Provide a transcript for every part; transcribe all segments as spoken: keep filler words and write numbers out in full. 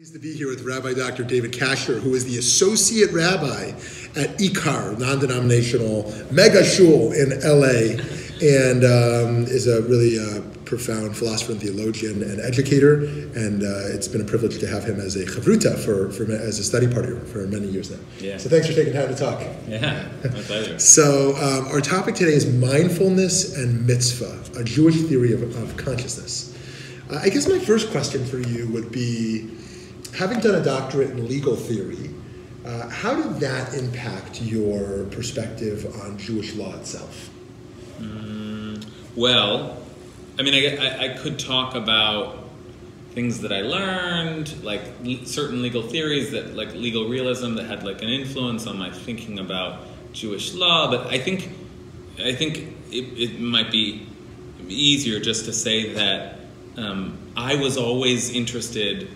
Pleased to be here with Rabbi Doctor David Kasher, who is the associate rabbi at IKAR, non-denominational mega shul in L A, and um, is a really uh, profound philosopher and theologian and educator. And uh, it's been a privilege to have him as a chavruta for, for as a study partner for many years now. Yeah. So thanks for taking time to talk. Yeah, my pleasure. So um, our topic today is mindfulness and mitzvah, a Jewish theory of, of consciousness. Uh, I guess my first question for you would be, having done a doctorate in legal theory, uh, how did that impact your perspective on Jewish law itself? Mm, well, I mean, I, I could talk about things that I learned, like le- certain legal theories that, like legal realism, that had like an influence on my thinking about Jewish law. But I think, I think it, it might be easier just to say that um, I was always interested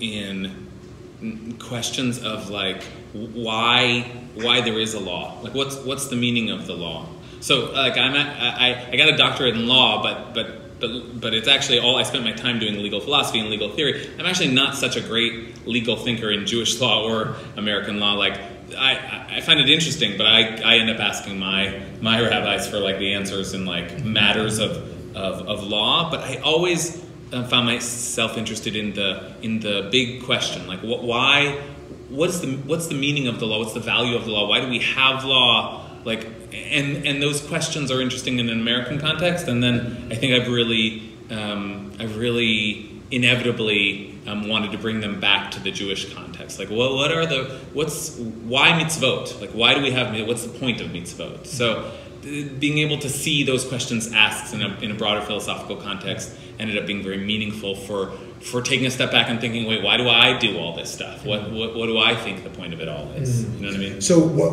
in questions of like why why there is a law, like what's what's the meaning of the law. So like I'm at, I I got a doctorate in law, but but but but it's actually all I spent my time doing legal philosophy and legal theory. I'm actually not such a great legal thinker in Jewish law or American law. Like I I find it interesting, but I I end up asking my my rabbis for like the answers in like matters of of of law. But I always I found myself interested in the in the big question, like what, why, what's the what's the meaning of the law? What's the value of the law? Why do we have law? Like, and and those questions are interesting in an American context. And then I think I've really, um, I've really inevitably um, wanted to bring them back to the Jewish context. Like, well, what are the what's why mitzvot? Like, why do we have? What's the point of mitzvot? So being able to see those questions asked in a, in a broader philosophical context ended up being very meaningful for for taking a step back and thinking, wait, why do I do all this stuff? What what, what do I think the point of it all is? Mm. You know what I mean? So what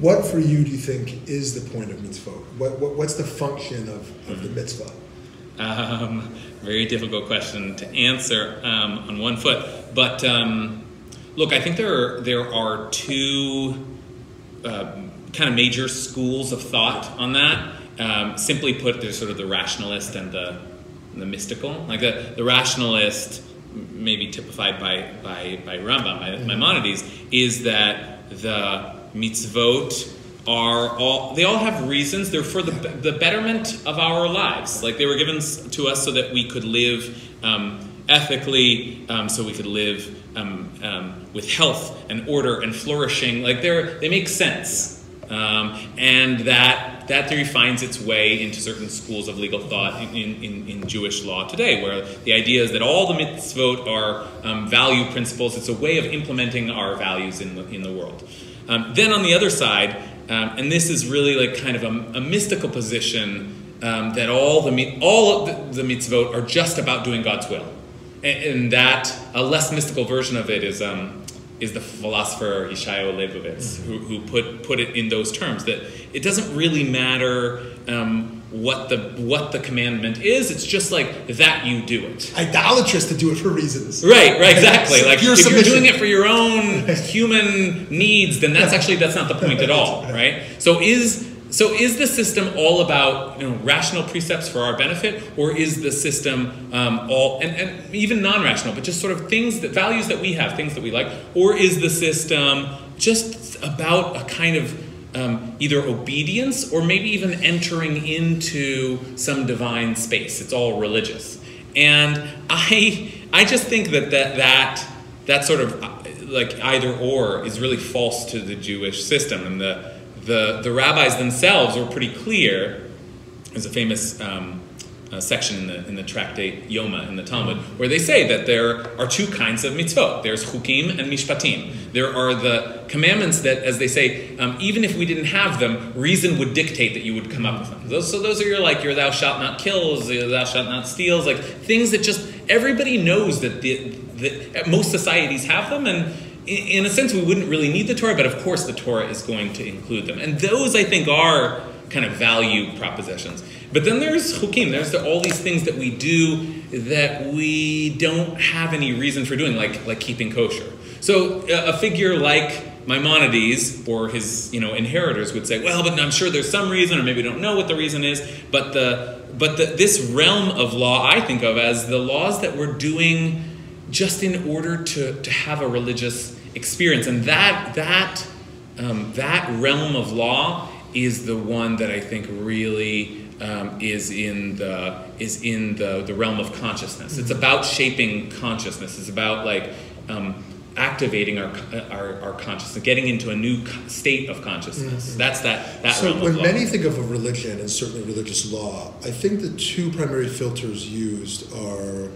what for you do you think is the point of mitzvah? What, what what's the function of, of mm. the mitzvah? Um, very difficult question to answer um, on one foot. But um, look, I think there are, there are two uh, kind of major schools of thought on that. Um, simply put, there's sort of the rationalist and the the mystical. Like the, the rationalist, maybe typified by by, by Rambam, by Maimonides, is that the mitzvot are all, they all have reasons. They're for the, the betterment of our lives. Like they were given to us so that we could live um, ethically, um, so we could live um, um, with health and order and flourishing. Like they're, they make sense. Um, and that that theory finds its way into certain schools of legal thought in, in, in Jewish law today, where the idea is that all the mitzvot are um, value principles. It's a way of implementing our values in the, in the world. Um, then on the other side, um, and this is really like kind of a, a mystical position, um, that all the all of the, the mitzvot are just about doing God's will, and, and that a less mystical version of it is. Um, is the philosopher Ishay Levovitz, who, who put put it in those terms, that it doesn't really matter um, what the what the commandment is. It's just like that you do it. Idolatrous to do it for reasons. Right, right, exactly. Like if submission. You're doing it for your own human needs, then that's actually that's not the point at all, right? So is so is the system all about, you know, rational precepts for our benefit, or is the system um, all and, and even non-rational, but just sort of things that values that we have, things that we like, or is the system just about a kind of um, either obedience or maybe even entering into some divine space? It's all religious, and I I just think that that that, that sort of like either or is really false to the Jewish system. And the The, the rabbis themselves were pretty clear. There's a famous um, uh, section in the in the tractate Yoma in the Talmud where they say that there are two kinds of mitzvot. There's chukim and mishpatim. There are the commandments that, as they say, um, even if we didn't have them, reason would dictate that you would come up with them. Those, so those are your like your thou shalt not kills, your thou shalt not steals, like things that just everybody knows that the, the most societies have them. And in a sense, we wouldn't really need the Torah, but of course the Torah is going to include them. And those, I think, are kind of value propositions. But then there's chukim. There's the, all these things that we do that we don't have any reason for doing, like like keeping kosher. So a, a figure like Maimonides or his, you know, inheritors would say, well, but I'm sure there's some reason, or maybe we don't know what the reason is. But the but the, this realm of law I think of as the laws that we're doing just in order to, to have a religious experience. And that, that, um, that realm of law is the one that I think really um, is in the is in the, the realm of consciousness. It's about shaping consciousness. It's about like um, activating our, our our consciousness, getting into a new state of consciousness. Mm-hmm. That's that. that so when many think of a religion, and certainly religious law, I think the two primary filters used are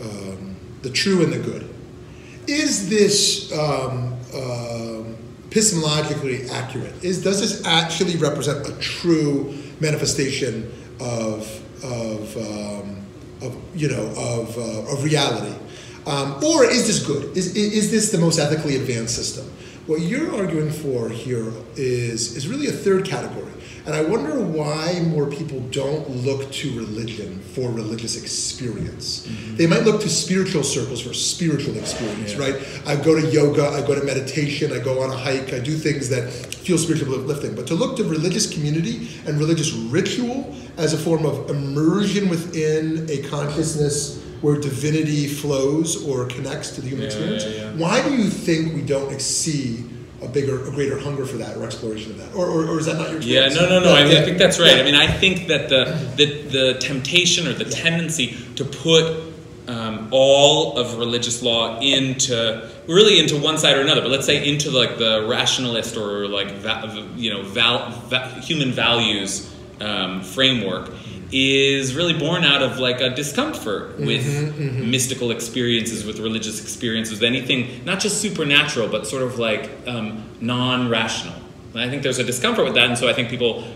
um, the true and the good. Is this um, uh, epistemologically accurate? Is, does this actually represent a true manifestation of, of, um, of you know, of, uh, of reality? Um, or is this good? Is, is this the most ethically advanced system? What you're arguing for here is, is really a third category. And I wonder why more people don't look to religion for religious experience. Mm-hmm. They might look to spiritual circles for spiritual experience, yeah. right? I go to yoga, I go to meditation, I go on a hike, I do things that feel spiritually uplifting. But to look to religious community and religious ritual as a form of immersion within a consciousness where divinity flows or connects to the human yeah, experience, yeah, yeah. why do you think we don't see a bigger, a greater hunger for that, or exploration of that, or, or, or is that not your experience? Yeah, no, no, no. no I, mean, yeah. I think that's right. Yeah. I mean, I think that the the, the temptation or the yeah. tendency to put um, all of religious law into really into one side or another, but let's say into like the rationalist or like va you know val va human values um, framework is really born out of like a discomfort with mm-hmm, mm-hmm. mystical experiences, with religious experiences, with anything, not just supernatural, but sort of like um, non-rational. And I think there's a discomfort with that, and so I think people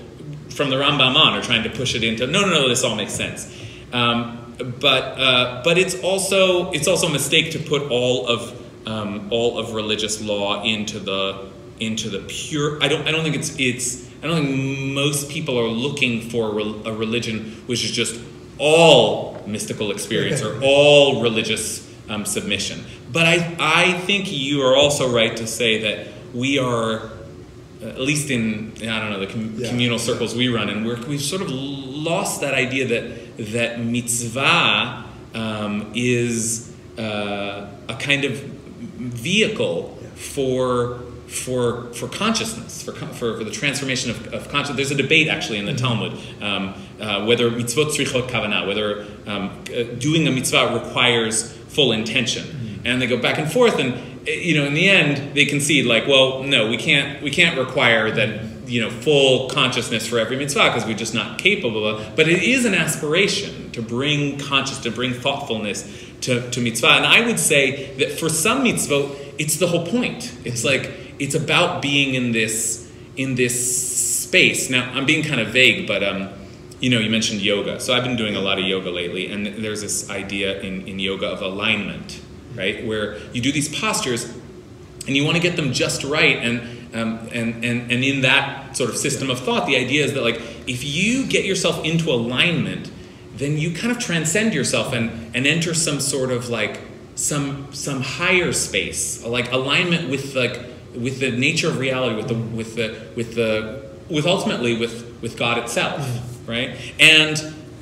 from the Rambam on are trying to push it into, no, no, no, this all makes sense. Um, but uh, but it's also it's also a mistake to put all of um, all of religious law into the into the pure. I don't I don't think it's it's. I don't think most people are looking for a religion which is just all mystical experience or all religious um, submission. But I, I think you are also right to say that we are, at least in, I don't know, the com yeah. communal circles we run in, we're, we've sort of lost that idea that, that mitzvah um, is uh, a kind of vehicle for... For, for consciousness, for, for, for the transformation of, of consciousness. There's a debate actually in the Talmud um, uh, whether mitzvot tzrichot kavanah, whether um, uh, doing a mitzvah requires full intention. Mm-hmm. And they go back and forth, and you know, in the end, they concede like, well, no, we can't, we can't require that you know full consciousness for every mitzvah because we're just not capable of. But it is an aspiration to bring consciousness, to bring thoughtfulness to, to mitzvah. And I would say that for some mitzvot, it's the whole point. It's like it's about being in this in this space. Now, I'm being kind of vague, but um, you know, you mentioned yoga. So I've been doing a lot of yoga lately, and there's this idea in, in yoga of alignment, right? Where you do these postures, and you want to get them just right. And um, and and and in that sort of system of thought, the idea is that like if you get yourself into alignment, then you kind of transcend yourself and and enter some sort of like some some higher space, like alignment with like. with the nature of reality, with the with the with the with ultimately with with God itself, right? And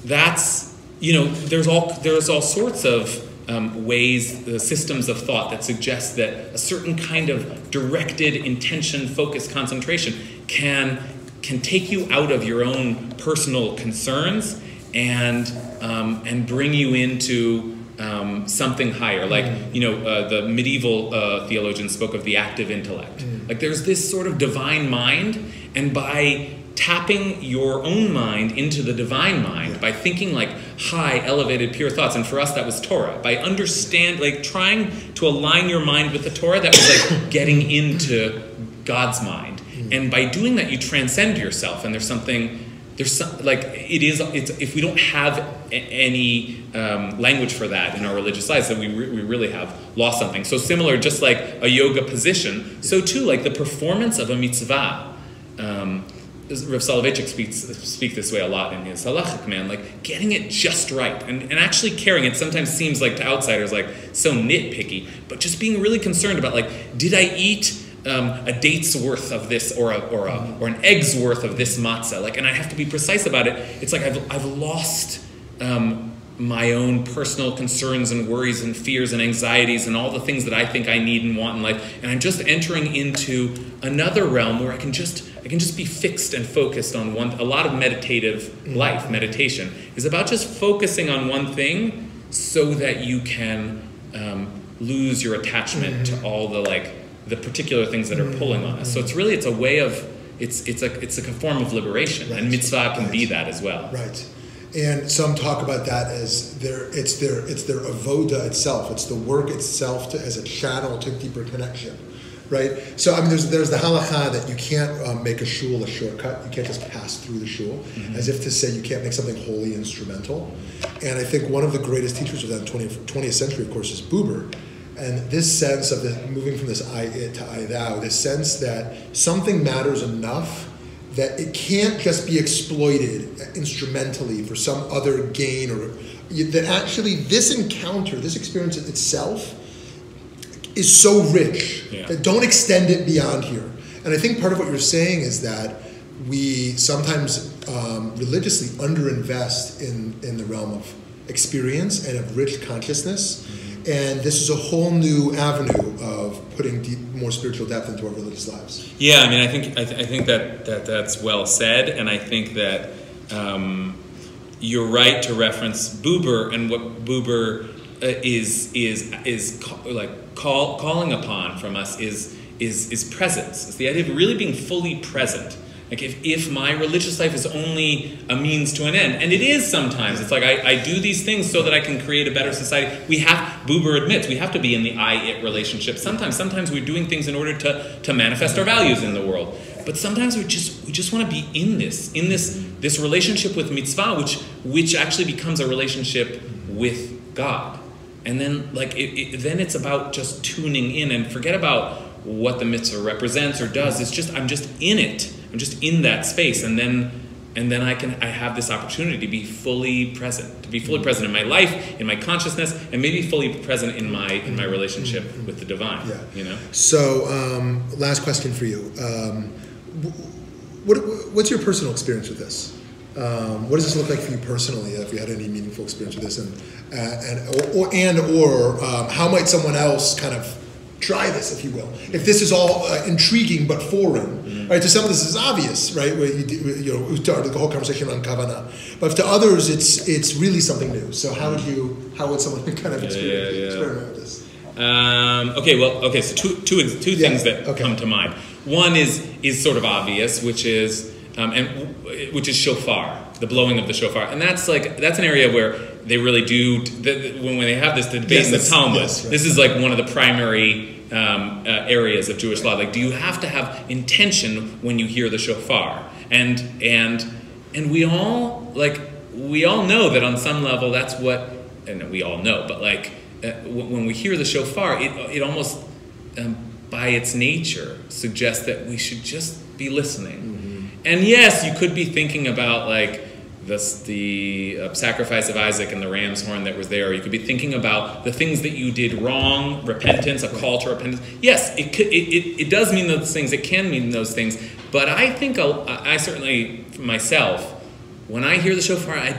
that's you know there's all there's all sorts of um, ways, the systems of thought that suggest that a certain kind of directed intention, focus, concentration can can take you out of your own personal concerns and um, and bring you into Um, something higher, like you know, uh, the medieval uh, theologians spoke of the active intellect. Mm. Like there's this sort of divine mind, and by tapping your own mind into the divine mind, by thinking like high, elevated, pure thoughts, and for us that was Torah. By understand, like trying to align your mind with the Torah, that was like getting into God's mind, mm. and by doing that you transcend yourself. And there's something. There's some, like it is. It's, if we don't have a, any um, language for that in our religious lives, then we re we really have lost something. So similar, just like a yoga position, so too like the performance of a mitzvah. Um, Reb Soloveitchik speaks speak this way a lot in his halachic man, like getting it just right and, and actually caring. It sometimes seems like to outsiders like so nitpicky, but just being really concerned about like, did I eat Um, a date's worth of this, or a, or a, or an egg's worth of this matzah, like, and I have to be precise about it. It's like I've I've lost um, my own personal concerns and worries and fears and anxieties and all the things that I think I need and want in life. And I'm just entering into another realm where I can just I can just be fixed and focused on one. A lot of meditative life, meditation, is about just focusing on one thing so that you can um, lose your attachment mm-hmm. to all the like the particular things that are mm-hmm. pulling on us. So it's really it's a way of it's it's a it's a form of liberation, right. And mitzvah can right. be that as well. Right. And some talk about that as their it's their it's their avoda itself. It's the work itself to, as a channel to deeper connection, right? So I mean, there's there's the halacha that you can't um, make a shul a shortcut. You can't just pass through the shul, mm-hmm. as if to say you can't make something wholly instrumental. And I think one of the greatest teachers of that twentieth century, of course, is Buber. And this sense of the, moving from this I it to I thou, this sense that something matters enough that it can't just be exploited instrumentally for some other gain, or that actually this encounter, this experience itself is so rich yeah. that don't extend it beyond here. And I think part of what you're saying is that we sometimes um, religiously underinvest in, in the realm of experience and of rich consciousness. Mm-hmm. And this is a whole new avenue of putting deep, more spiritual depth into our religious lives. Yeah, I mean, I think I, th- I think that, that that's well said, and I think that um, you're right to reference Buber and what Buber uh, is is is ca- like call, calling upon from us is is is presence. It's the idea of really being fully present. Like if, if my religious life is only a means to an end, and it is sometimes, it's like I, I do these things so that I can create a better society. We have, Buber admits, we have to be in the I-it relationship. Sometimes, sometimes we're doing things in order to, to manifest our values in the world. But sometimes we just we just want to be in this, in this this relationship with mitzvah, which which actually becomes a relationship with God. And then like it, it, then it's about just tuning in and forget about what the mitzvah represents or does. It's just I'm just in it. I'm just in that space, and then and then I can I have this opportunity to be fully present, to be fully present in my life, in my consciousness, and maybe fully present in my in my relationship with the divine. Yeah. You know. So, um, last question for you: um, what what's your personal experience with this? Um, what does this look like for you personally? If you had any meaningful experience with this, and uh, and or, or and or um, how might someone else kind of try this, if you will, if this is all uh, intriguing but foreign, mm-hmm. right? To some of this is obvious, right? Where you, you know, we started the whole conversation on kavanah, but to others, it's it's really something new. So how would you, how would someone kind of experiment, yeah, yeah, yeah. experiment with this? Um, okay, well, okay. So two two two yeah, things that okay. come to mind. One is is sort of obvious, which is um, and which is shofar, the blowing of the shofar, and that's like that's an area where they really do, when they have this debate yes, in the Talmud, yes, right. This is like one of the primary um, uh, areas of Jewish law. Like, do you have to have intention when you hear the shofar? And and and we all, like, we all know that on some level that's what, and we all know, but like, uh, when we hear the shofar, it, it almost, um, by its nature, suggests that we should just be listening. Mm-hmm. And yes, you could be thinking about, like, This, the uh, sacrifice of Isaac and the ram's horn that was there. Or you could be thinking about the things that you did wrong, repentance, a call to repentance. Yes, it could, it, it, it does mean those things. It can mean those things. But I think I'll, I certainly, myself, when I hear the shofar, I,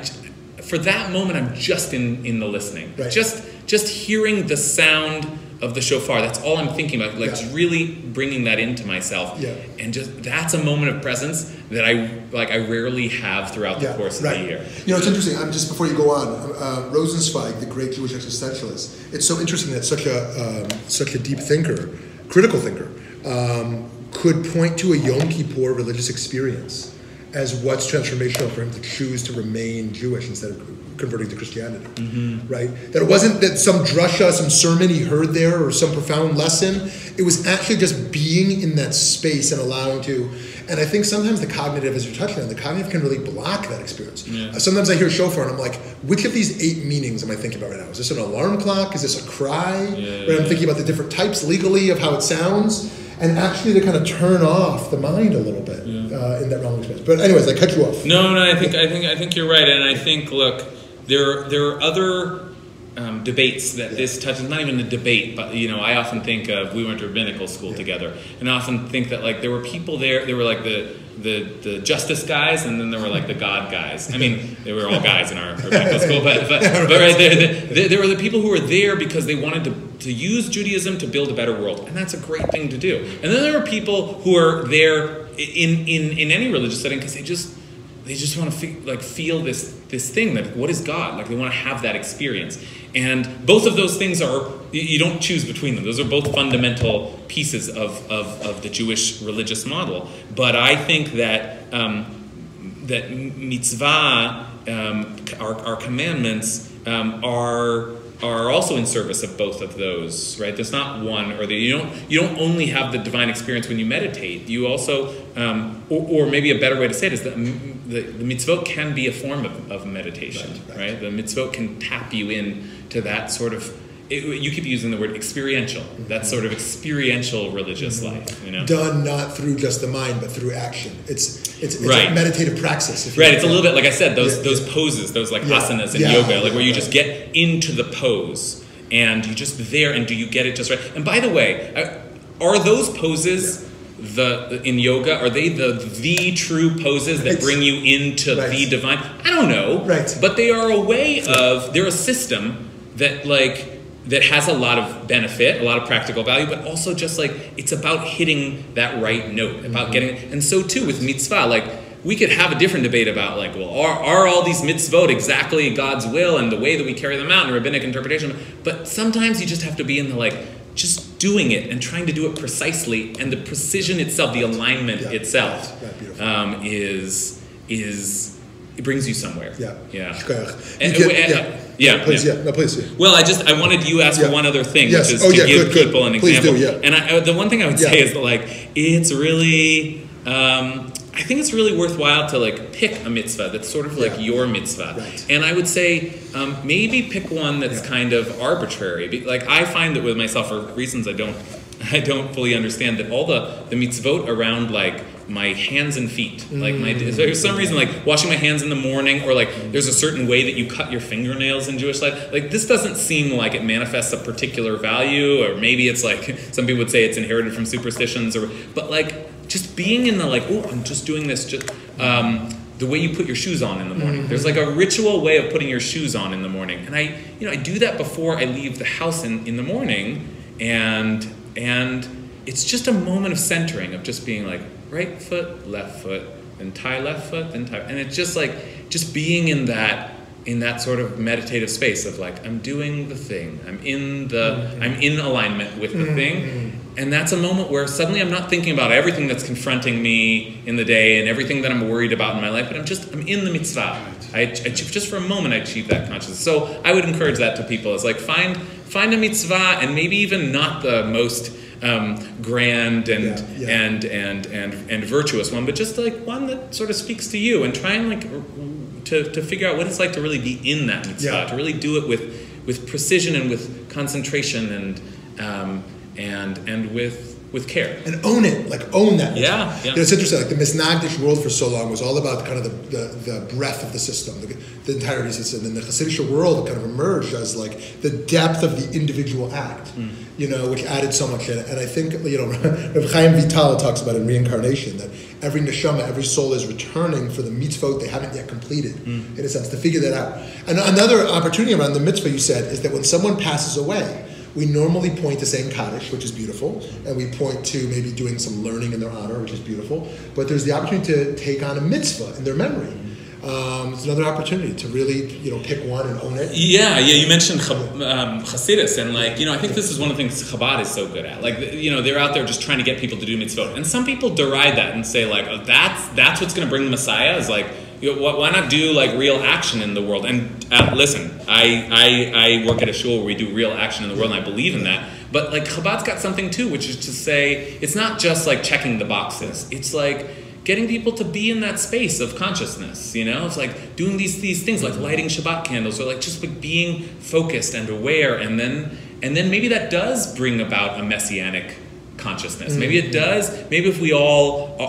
for that moment, I'm just in, in the listening. Right. Just just hearing the sound of the shofar. That's all I'm thinking about. Like yeah. just really bringing that into myself. Yeah. And just that's a moment of presence that I like. I rarely have throughout the yeah, course of right. the year. You know, it's interesting. I'm just before you go on, uh, Rosenzweig, the great Jewish existentialist. It's so interesting that such a um, such a deep thinker, critical thinker, um, could point to a Yom Kippur religious experience as what's transformational for him to choose to remain Jewish instead of converting to Christianity, mm-hmm. right? That it wasn't that some drasha, some sermon he heard there, or some profound lesson. It was actually just being in that space and allowing to. And I think sometimes the cognitive, as you're touching on, the cognitive can really block that experience. Yeah. Uh, sometimes I hear shofar and I'm like, which of these eight meanings am I thinking about right now? Is this an alarm clock? Is this a cry? Yeah. Right, I'm thinking about the different types legally of how it sounds. And actually to kind of turn off the mind a little bit yeah. uh, in that realm of experience. But anyways, I cut you off. No, no, I think I think I think you're right. And I think, look, there there are other um, debates that yeah. this touches, not even a debate, but, you know, I often think of, we went to rabbinical school yeah. together, and I often think that, like, there were people there, there were, like, the, the, the justice guys, and then there were, like, the God guys. I mean, they were all guys in our rabbinical school, but, but, but right, there, there, there were the people who were there because they wanted to, to use Judaism to build a better world, and that's a great thing to do. And then there were people who are there in, in, in any religious setting because they just, they just want to feel, like feel this this thing that what is God like. They want to have that experience, and both of those things are you don't choose between them. Those are both fundamental pieces of of, of the Jewish religious model. But I think that um, that mitzvah, um, our our commandments um, are are also in service of both of those. Right? There's not one or the you don't you don't only have the divine experience when you meditate. You also um, or, or maybe a better way to say it is that. The, the mitzvot can be a form of, of meditation, right, right. right? The mitzvot can tap you in to that sort of, it, you keep using the word experiential, mm-hmm. that sort of experiential religious mm-hmm. life, you know? Done not through just the mind, but through action. It's it's, it's right. a meditative praxis. If you right, it's a little bit, like I said, those yeah. those poses, those like yeah. asanas in yeah. yoga, like where you right. just get into the pose, and you're just there, and do you get it just right? And by the way, are those poses... Yeah. The in yoga are they the the true poses that bring you into right. the divine? I don't know, right? But they are a way of they're a system that like that has a lot of benefit, a lot of practical value, but also just like it's about hitting that right note, about mm-hmm. getting it. And so too with mitzvah, like we could have a different debate about like, well, are are all these mitzvot exactly God's will and the way that we carry them out in rabbinic interpretation? But sometimes you just have to be in the like just. Doing it and trying to do it precisely, and the precision itself, the alignment yeah, itself, right, right, um, is is it brings you somewhere. Yeah, yeah. Shkoyach. And, get, and, yeah. yeah, please, yeah. yeah. No, please. Yeah. Well, I just I wanted you to ask yeah. one other thing, yes. which is oh, to yeah, give good, good. people an please example. Do, yeah. And I, the one thing I would yeah. say is that like it's really, um, I think it's really worthwhile to like pick a mitzvah that's sort of like yeah. your mitzvah, right. and I would say. Um, maybe pick one that's yeah. kind of arbitrary. Like I find that with myself, for reasons I don't, I don't fully understand, that all the, the mitzvot around like my hands and feet, mm. like my for some reason like washing my hands in the morning, or like mm. there's a certain way that you cut your fingernails in Jewish life. Like this doesn't seem like it manifests a particular value, or maybe it's like some people would say it's inherited from superstitions, or but like just being in the like oh I'm just doing this just. Um, The way you put your shoes on in the morning. Mm-hmm. There's like a ritual way of putting your shoes on in the morning. And I, you know, I do that before I leave the house in, in the morning. And and it's just a moment of centering, of just being like right foot, left foot, then tie left foot, then tie. And it's just like, just being in that, in that sort of meditative space of like, I'm doing the thing. I'm in the, mm-hmm. I'm in alignment with the mm-hmm. thing. And that's a moment where suddenly I'm not thinking about everything that's confronting me in the day and everything that I'm worried about in my life, but I'm just, I'm in the mitzvah. I, I just for a moment, I achieve that consciousness. So I would encourage that to people. It's like, find find a mitzvah, and maybe even not the most um, grand and, yeah, yeah. and and and and virtuous one, but just like one that sort of speaks to you, and try and like to, to figure out what it's like to really be in that mitzvah, yeah. to really do it with, with precision and with concentration and... Um, and and with with care, and own it, like own that. Yeah, yeah. You know, it's interesting, like the Misnagdish world for so long was all about kind of the, the, the breadth of the system, the, the entirety of the system, and the Hasidisha world kind of emerged as like the depth of the individual act, mm. you know, which added so much in it. And I think, you know, Reb Chaim Vital talks about in reincarnation that every neshama, every soul is returning for the mitzvot they haven't yet completed, mm. in a sense, to figure that out. And another opportunity around the mitzvah, you said, is that when someone passes away, we normally point to saying Kaddish, which is beautiful, and we point to maybe doing some learning in their honor, which is beautiful, but there's the opportunity to take on a mitzvah in their memory. Um, it's another opportunity to really, you know, pick one and own it. Yeah, yeah, you mentioned um, Hasidus, and like, you know, I think this is one of the things Chabad is so good at. Like, you know, they're out there just trying to get people to do mitzvot, and some people deride that and say like, oh, that's, that's what's going to bring the Messiah, is like, you know, why not do like real action in the world? And uh, listen, I, I I work at a shul where we do real action in the world, and I believe in that. But like Chabad's got something too, which is to say, it's not just like checking the boxes. It's like getting people to be in that space of consciousness. You know, it's like doing these these things, like lighting Shabbat candles, or like just like being focused and aware, and then and then maybe that does bring about a messianic consciousness. Mm-hmm. Maybe it does. Maybe if we all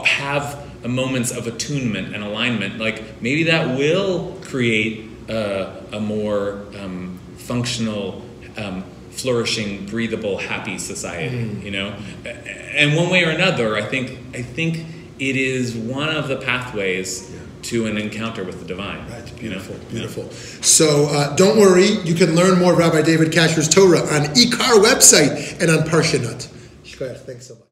have moments of attunement and alignment, like maybe that will create uh, a more um, functional um, flourishing, breathable, happy society, mm-hmm. you know? And one way or another, I think I think it is one of the pathways yeah. to an encounter with the divine. Right, beautiful, you know? Beautiful. Yeah. So uh, don't worry, you can learn more of Rabbi David Kasher's Torah on IKAR website and on Parshanut. Shkoyach, thanks so much.